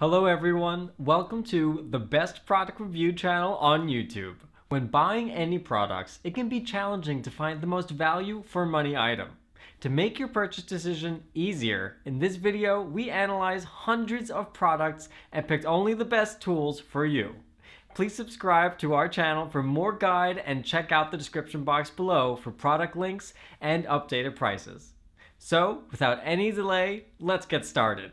Hello everyone, welcome to the best product review channel on YouTube. When buying any products, it can be challenging to find the most value for money item. To make your purchase decision easier, in this video we analyze hundreds of products and picked only the best tools for you. Please subscribe to our channel for more guide and check out the description box below for product links and updated prices. So, without any delay, let's get started.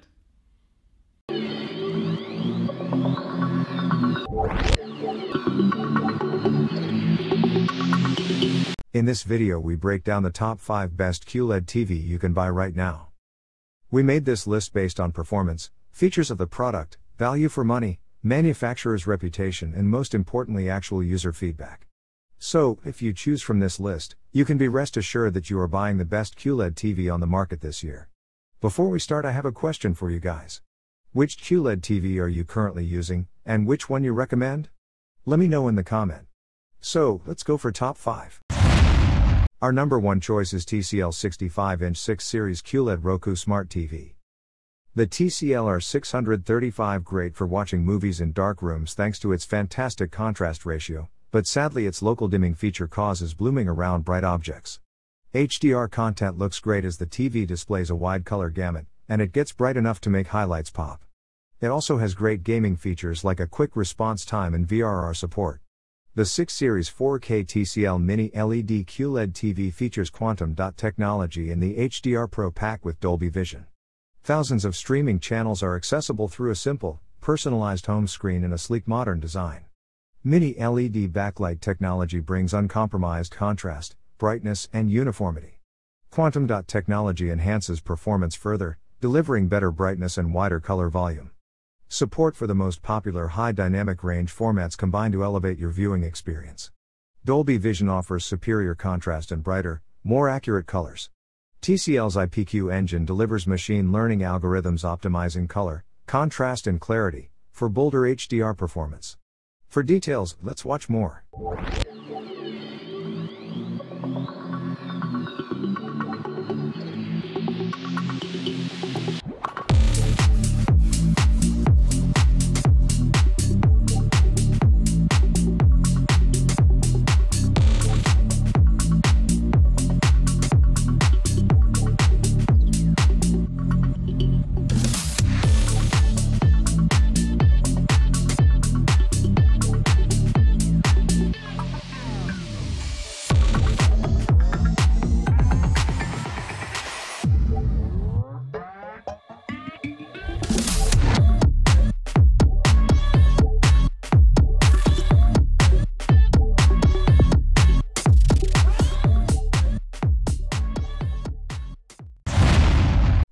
In this video we break down the top 5 best QLED TV you can buy right now. We made this list based on performance, features of the product, value for money, manufacturer's reputation, and most importantly actual user feedback. So, if you choose from this list, you can be rest assured that you are buying the best QLED TV on the market this year. Before we start, I have a question for you guys. Which QLED TV are you currently using, and which one you recommend? Let me know in the comment. So, let's go for top 5. Our number 1 choice is TCL 65-inch 6 Series QLED Roku Smart TV. The TCL R635 is great for watching movies in dark rooms thanks to its fantastic contrast ratio, but sadly its local dimming feature causes blooming around bright objects. HDR content looks great as the TV displays a wide color gamut, and it gets bright enough to make highlights pop. It also has great gaming features like a quick response time and VRR support. The 6 Series 4K TCL Mini LED QLED TV features quantum dot technology in the HDR Pro pack with Dolby Vision. Thousands of streaming channels are accessible through a simple, personalized home screen and a sleek modern design. Mini LED backlight technology brings uncompromised contrast, brightness, and uniformity. Quantum dot technology enhances performance further, delivering better brightness and wider color volume. Support for the most popular high dynamic range formats combined to elevate your viewing experience. Dolby Vision offers superior contrast and brighter, more accurate colors. TCL's IPQ engine delivers machine learning algorithms optimizing color, contrast, and clarity for bolder HDR performance. For details, let's watch more.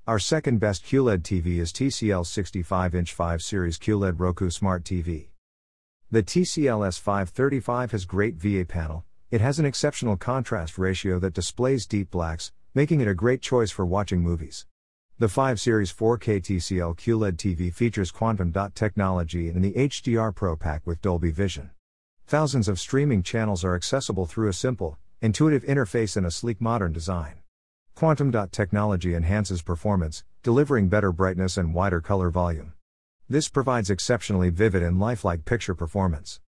Our second best QLED TV is TCL 65-inch 5 Series QLED Roku Smart TV. The TCL S535 has great VA panel, it has an exceptional contrast ratio that displays deep blacks, making it a great choice for watching movies. The 5 Series 4K TCL QLED TV features quantum dot technology in the HDR Pro pack with Dolby Vision. Thousands of streaming channels are accessible through a simple, intuitive interface and a sleek modern design. Quantum dot technology enhances performance, delivering better brightness and wider color volume. This provides exceptionally vivid and lifelike picture performance.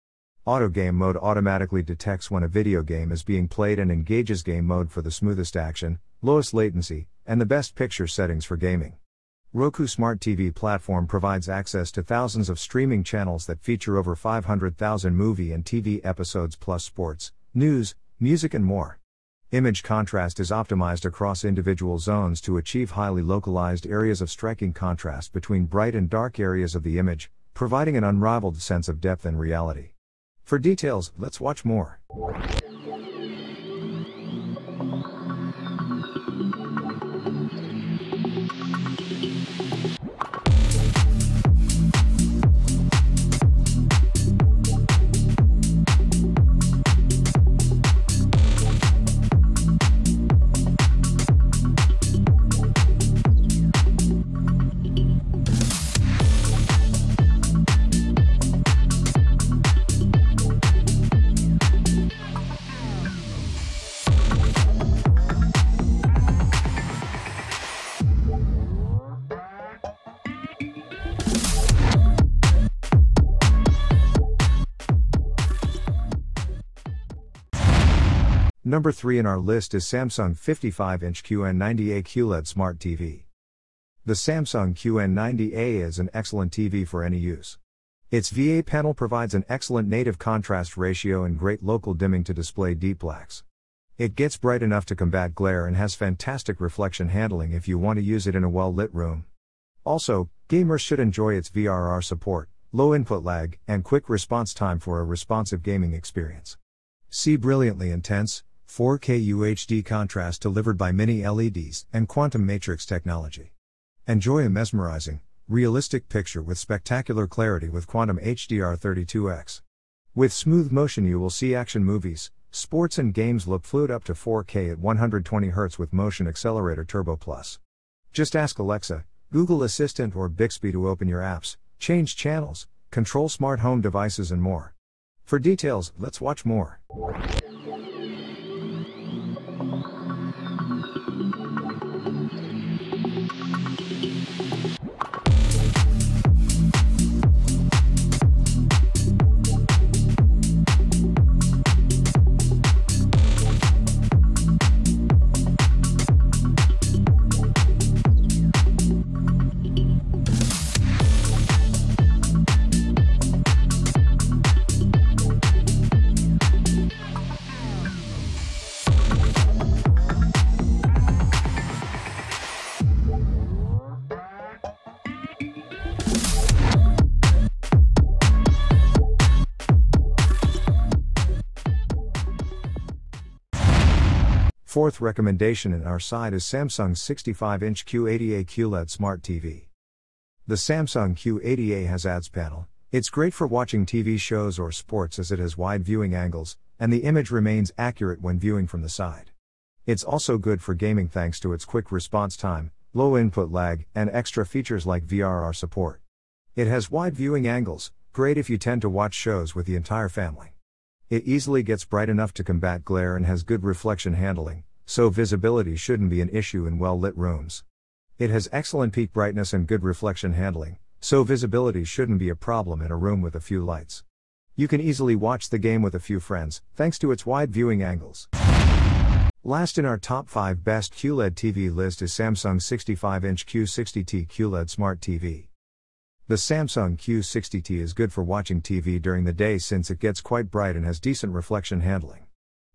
Auto game mode automatically detects when a video game is being played and engages game mode for the smoothest action, lowest latency, and the best picture settings for gaming. Roku Smart TV platform provides access to thousands of streaming channels that feature over 500,000 movie and TV episodes plus sports, news, music, and more. Image contrast is optimized across individual zones to achieve highly localized areas of striking contrast between bright and dark areas of the image, providing an unrivaled sense of depth and reality. For details, let's watch more. Number 3 in our list is Samsung 55-inch QN90A QLED Smart TV. The Samsung QN90A is an excellent TV for any use. Its VA panel provides an excellent native contrast ratio and great local dimming to display deep blacks. It gets bright enough to combat glare and has fantastic reflection handling if you want to use it in a well-lit room. Also, gamers should enjoy its VRR support, low input lag, and quick response time for a responsive gaming experience. See brilliantly intense, 4K UHD contrast delivered by mini LEDs and quantum matrix technology. Enjoy a mesmerizing, realistic picture with spectacular clarity with quantum HDR32X. With smooth motion you will see action movies, sports and games look fluid up to 4K at 120Hz with Motion Accelerator Turbo Plus. Just ask Alexa, Google Assistant or Bixby to open your apps, change channels, control smart home devices and more. For details, let's watch more. Fourth recommendation in our side is Samsung 65-inch Q80A QLED Smart TV. The Samsung Q80A has ADS panel, it's great for watching TV shows or sports as it has wide viewing angles, and the image remains accurate when viewing from the side. It's also good for gaming thanks to its quick response time, low input lag, and extra features like VRR support. It has wide viewing angles, great if you tend to watch shows with the entire family. It easily gets bright enough to combat glare and has good reflection handling, so visibility shouldn't be an issue in well-lit rooms. It has excellent peak brightness and good reflection handling, so visibility shouldn't be a problem in a room with a few lights. You can easily watch the game with a few friends, thanks to its wide viewing angles. Last in our top 5 best QLED TV list is Samsung 65-inch Q60T QLED Smart TV. The Samsung Q60T is good for watching TV during the day since it gets quite bright and has decent reflection handling.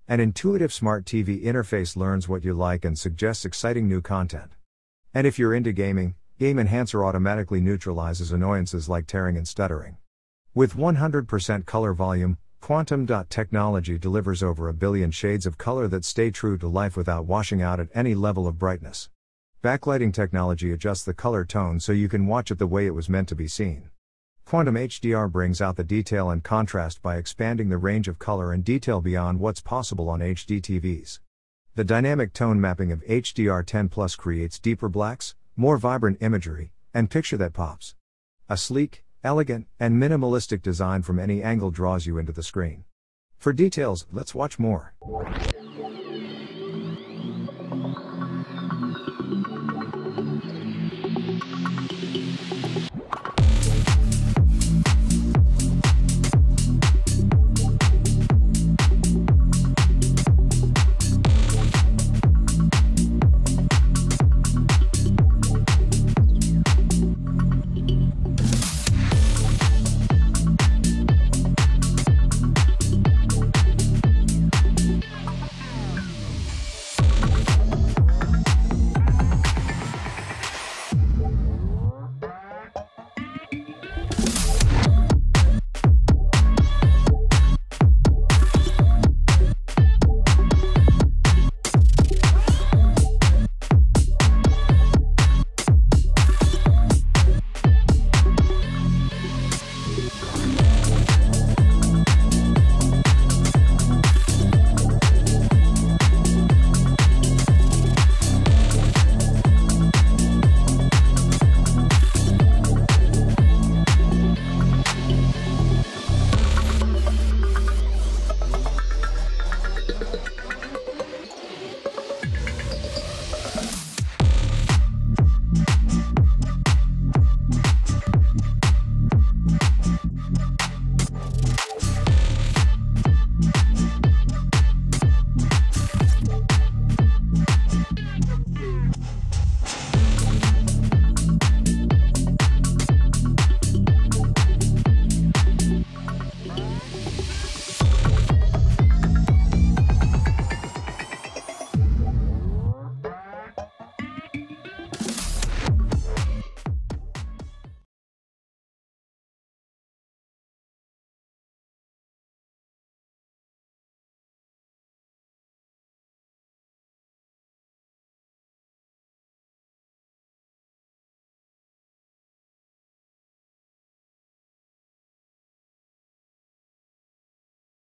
An intuitive smart TV interface learns what you like and suggests exciting new content. And if you're into gaming, Game Enhancer automatically neutralizes annoyances like tearing and stuttering. With 100% color volume, Quantum technology delivers over 1 billion shades of color that stay true to life without washing out at any level of brightness. Backlighting technology adjusts the color tone so you can watch it the way it was meant to be seen. Quantum HDR brings out the detail and contrast by expanding the range of color and detail beyond what's possible on HD TVs. The dynamic tone mapping of HDR10+ creates deeper blacks, more vibrant imagery, and picture that pops. A sleek, elegant, and minimalistic design from any angle draws you into the screen. For details, let's watch more.